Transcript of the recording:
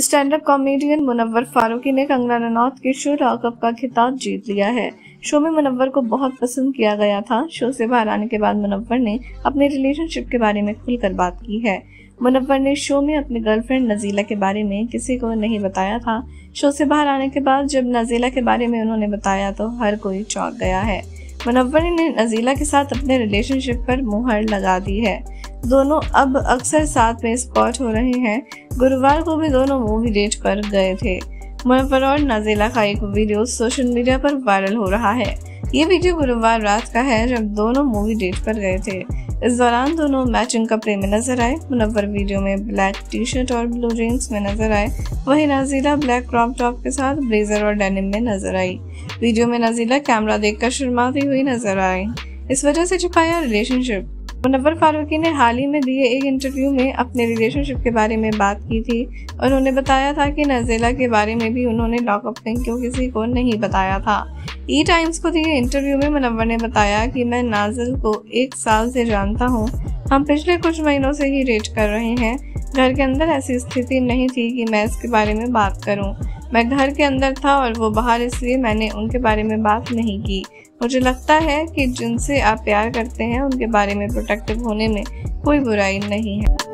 Stand up comedian Munawar Faruqui ने कंगना रनौत के show lock up का खिताब जीत लिया है। शो में मुनव्वर को बहुत पसंद किया गया था। शो से बाहर आने के बाद मुनव्वर ने अपने रिलेशनशिप के बारे में खुलकर बात की है। मुनव्वर ने शो में अपनी गर्लफ्रेंड नाज़िला के बारे में किसी को नहीं बताया था। शो से बाहर आने के बाद जब नाज़िला के बारे में उन्होंने बताया तो हर कोई चौंक गया है। मुनव्वर ने नाज़िला के साथ अपने रिलेशनशिप पर मुहर लगा दी है। दोनों अब अक्सर साथ में स्पॉट हो रहे हैं। गुरुवार को भी दोनों मूवी डेट पर गए थे। मुनव्वर और नाज़िला का एक वीडियो सोशल मीडिया पर वायरल हो रहा है। ये वीडियो गुरुवार रात का है जब दोनों मूवी डेट पर गए थे। इस दौरान दोनों मैचिंग कपड़े में नजर आए। मुनव्वर वीडियो में ब्लैक टी शर्ट और ब्लू जींस में नजर आए, वहीं नाज़िला ब्लैक क्रॉप टॉप के साथ ब्लेजर और डेनिम में नजर आई। वीडियो में नाज़िला कैमरा देखकर शर्माती हुई नजर आई, इस वजह से छुपाया रिलेशनशिप। मुनव्वर फारूकी ने हाल ही में दिए एक इंटरव्यू में अपने रिलेशनशिप के बारे में बात की थी। उन्होंने बताया था कि नाज़िला के बारे में भी उन्होंने लॉक अप में क्यों किसी को नहीं बताया था। ई टाइम्स को दिए इंटरव्यू में मुनव्वर ने बताया कि मैं नाज़िला को 1 साल से जानता हूँ। हम पिछले कुछ महीनों से ही डेट कर रहे हैं। घर के अंदर ऐसी स्थिति नहीं थी कि मैं इसके बारे में बात करूँ। मैं घर के अंदर था और वो बाहर, इसलिए मैंने उनके बारे में बात नहीं की। मुझे लगता है कि जिनसे आप प्यार करते हैं उनके बारे में प्रोटेक्टिव होने में कोई बुराई नहीं है।